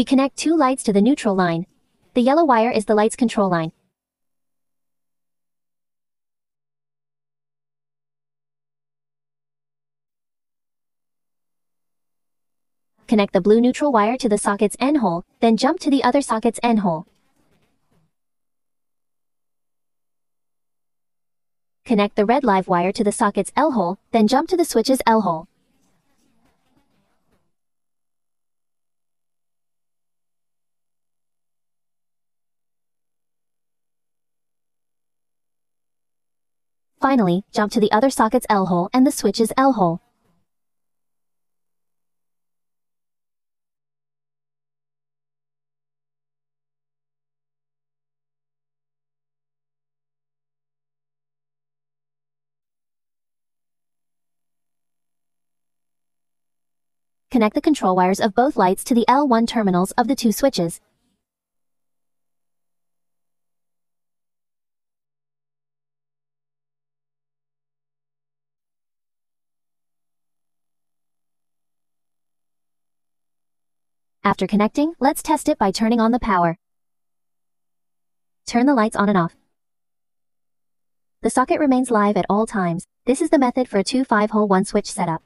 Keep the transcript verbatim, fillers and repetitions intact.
We connect two lights to the neutral line. The yellow wire is the light's control line. Connect the blue neutral wire to the socket's N hole, then jump to the other socket's N hole. Connect the red live wire to the socket's L hole, then jump to the switch's L hole. Finally, jump to the other socket's L hole and the switch's L hole. Connect the control wires of both lights to the L one terminals of the two switches. After connecting, let's test it by turning on the power. Turn the lights on and off. The socket remains live at all times. This is the method for a two five-hole one-switch setup.